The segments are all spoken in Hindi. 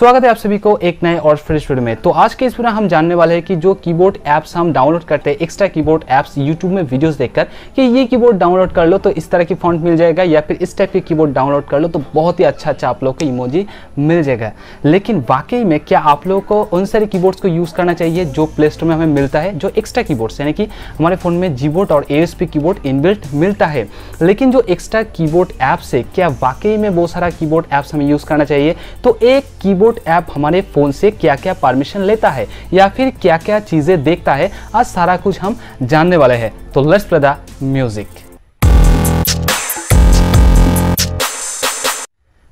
स्वागत है आप सभी को एक नए और फ्रेश वीडियो में। तो आज के इस वीडियो हम जानने वाले हैं कि जो कीबोर्ड ऐप्स हम डाउनलोड करते हैं, एक्स्ट्रा कीबोर्ड ऐप्स यूट्यूब में वीडियोस देखकर कि ये कीबोर्ड डाउनलोड कर लो तो इस तरह की फॉन्ट मिल जाएगा या फिर इस टाइप की कीबोर्ड डाउनलोड कर लो तो बहुत ही अच्छा अच्छा आप लोग को इमोजी मिल जाएगा। लेकिन वाकई में क्या आप लोगों को उन सारे कीबोर्ड्स को यूज़ करना चाहिए जो प्ले स्टोर में हमें मिलता है, जो एक्स्ट्रा कीबोर्ड्स यानी कि हमारे फ़ोन में जीबोर्ड और एओएसपी कीबोर्ड इनबिल्ट मिलता है। लेकिन जो एक्स्ट्रा कीबोर्ड ऐप्स है, क्या वाकई में बहुत सारा कीबोर्ड ऐप्स हमें यूज़ करना चाहिए? तो एक कीबोर्ड ऐप हमारे फ़ोन से क्या क्या परमिशन लेता है या फिर क्या क्या चीज़ें देखता है, आज सारा कुछ हम जानने वाले हैं। तो लेट्स प्ले द म्यूजिक।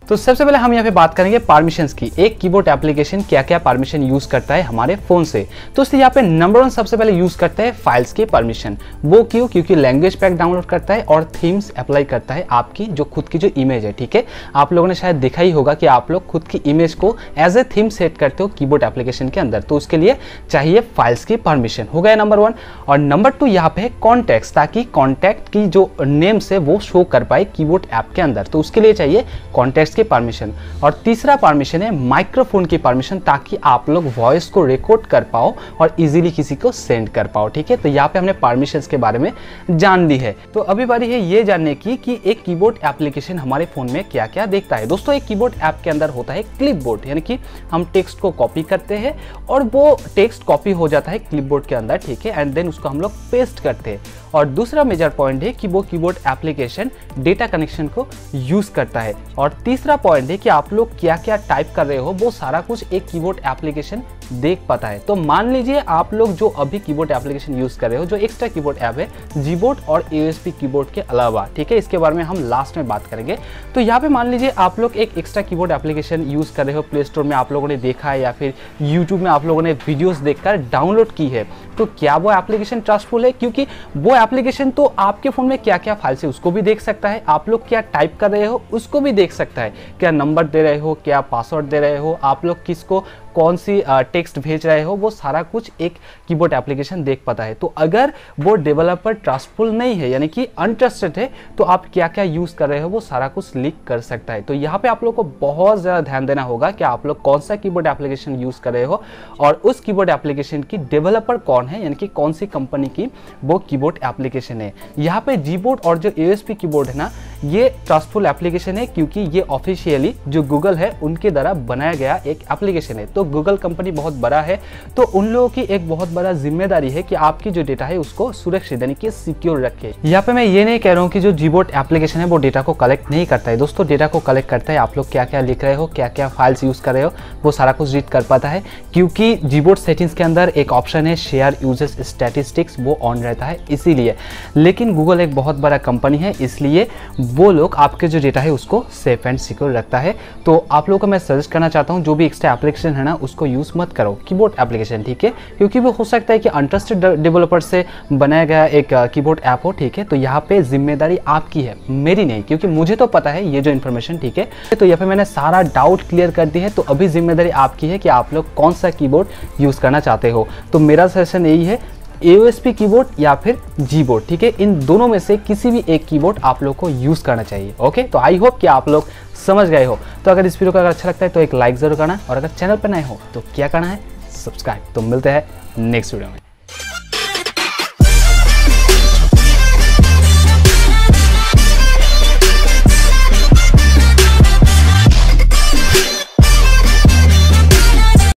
तो सबसे पहले हम यहाँ पे बात करेंगे परमिशंस की। एक कीबोर्ड एप्लीकेशन क्या क्या परमिशन यूज़ करता है हमारे फ़ोन से। तो इसलिए यहाँ पे नंबर वन सबसे पहले यूज़ करता है फाइल्स की परमिशन। वो क्यों? क्योंकि लैंग्वेज पैक डाउनलोड करता है और थीम्स अप्लाई करता है आपकी जो खुद की जो इमेज है। ठीक है, आप लोगों ने शायद देखा ही होगा कि आप लोग खुद की इमेज को एज ए थीम सेट करते हो कीबोर्ड एप्लीकेशन के अंदर, तो उसके लिए चाहिए फाइल्स की परमिशन। हो गया नंबर वन। और नंबर टू यहाँ पे है कॉन्टैक्ट्स, ताकि कॉन्टैक्ट की जो नेम्स है वो शो कर पाए कीबोर्ड ऐप के अंदर, तो उसके लिए चाहिए कॉन्टैक्ट्स की परमिशन। और तीसरा परमिशन है माइक्रोफोन की परमिशन, ताकि आप लोग वॉइस को रिकॉर्ड कर पाओ और इजीली किसी को सेंड कर पाओ। ठीक है, तो यहाँ पे हमने परमिशंस के बारे में जान ली है। तो अभी बारी है ये जानने की कि एक कीबोर्ड एप्लीकेशन हमारे फोन में क्या क्या देखता है। दोस्तों, एक कीबोर्ड ऐप के अंदर होता है क्लिपबोर्ड, यानी कि हम टेक्स्ट को कॉपी करते हैं और वो टेक्स्ट कॉपी हो जाता है क्लिपबोर्ड के अंदर। ठीक है, एंड देन उसको हम लोग पेस्ट करते हैं। और दूसरा मेजर पॉइंट है कि वो कीबोर्ड एप्लीकेशन डेटा कनेक्शन को यूज़ करता है। और तीसरा पॉइंट है कि आप लोग क्या क्या टाइप कर रहे हो वो सारा कुछ एक कीबोर्ड एप्लीकेशन देख पाता है। तो मान लीजिए आप लोग जो अभी कीबोर्ड एप्लीकेशन यूज़ कर रहे हो, जो एक्स्ट्रा कीबोर्ड ऐप है जीबोर्ड और एओएसपी कीबोर्ड के अलावा, ठीक है, इसके बारे में हम लास्ट में बात करेंगे। तो यहाँ पे मान लीजिए आप लोग एक एक्स्ट्रा कीबोर्ड एप्लीकेशन यूज़ कर रहे हो, प्ले स्टोर में आप लोगों ने देखा है या फिर यूट्यूब में आप लोगों ने वीडियोज़ देखकर डाउनलोड की है, तो क्या वो एप्लीकेशन ट्रस्टफुल है? क्योंकि वो एप्लीकेशन तो आपके फ़ोन में क्या क्या फाइल्स है उसको भी देख सकता है, आप लोग क्या टाइप कर रहे हो उसको भी देख सकता है, क्या नंबर दे रहे हो, क्या पासवर्ड दे रहे हो, आप लोग किसको कौन सी टेक्स्ट भेज रहे हो, वो सारा कुछ एक कीबोर्ड एप्लीकेशन देख पाता है। तो अगर वो डेवलपर ट्रस्टफुल नहीं है यानी कि अनट्रस्टेड है, तो आप क्या क्या यूज़ कर रहे हो वो सारा कुछ लीक कर सकता है। तो यहाँ पे आप लोग को बहुत ज़्यादा ध्यान देना होगा कि आप लोग कौन सा कीबोर्ड एप्लीकेशन यूज़ कर रहे हो और उस कीबोर्ड एप्लीकेशन की डेवलपर कौन है, यानी कि कौन सी कंपनी की वो कीबोर्ड एप्लीकेशन है। यहाँ पे जीबोर्ड और जो एओएसपी कीबोर्ड है ना, ये ट्रस्टफुल एप्लीकेशन है, क्योंकि ये ऑफिशियली जो गूगल है उनके द्वारा बनाया गया एक एप्लीकेशन है। तो गूगल कंपनी बहुत बड़ा है, तो उन लोगों की एक बहुत बड़ा जिम्मेदारी है कि आपकी जो डेटा है उसको सुरक्षित यानी कि सिक्योर रखे। यहाँ पे मैं ये नहीं कह रहा हूँ कि जो जीबोर्ड एप्लीकेशन है वो डेटा को कलेक्ट नहीं करता है। दोस्तों, डेटा को कलेक्ट करता है। आप लोग क्या क्या लिख रहे हो, क्या क्या फाइल्स यूज़ कर रहे हो, वो सारा कुछ रीड कर पाता है, क्योंकि जीबोर्ड सेटिंग्स के अंदर एक ऑप्शन है शेयर यूजर्स स्टैटिस्टिक्स, वो ऑन रहता है इसीलिए। लेकिन गूगल एक बहुत बड़ा कंपनी है, इसलिए वो लोग आपके जो डेटा है उसको सेफ एंड सिक्योर रखता है। तो आप लोगों को मैं सजेस्ट करना चाहता हूँ जो भी एक्स्ट्रा एप्लीकेशन है ना उसको यूज़ मत करो कीबोर्ड एप्लीकेशन। ठीक है, क्योंकि वो हो सकता है कि अनट्रस्टेड डेवलपर से बनाया गया एक कीबोर्ड ऐप हो। ठीक है, तो यहाँ पे जिम्मेदारी आपकी है, मेरी नहीं, क्योंकि मुझे तो पता है ये जो इन्फॉर्मेशन। ठीक है, तो यहाँ पे मैंने सारा डाउट क्लियर कर दी है। तो अभी जिम्मेदारी आपकी है कि आप लोग कौन सा कीबोर्ड यूज़ करना चाहते हो। तो मेरा सजेशन यही है एओएसपी कीबोर्ड या फिर जीबोर्ड। ठीक है, इन दोनों में से किसी भी एक कीबोर्ड आप लोग को यूज़ करना चाहिए। ओके, तो आई होप कि आप लोग समझ गए हो। तो अगर इस वीडियो को अगर अच्छा लगता है तो एक लाइक ज़रूर करना, और अगर चैनल पर नए हो तो क्या करना है, सब्सक्राइब। तो मिलते हैं नेक्स्ट वीडियो में।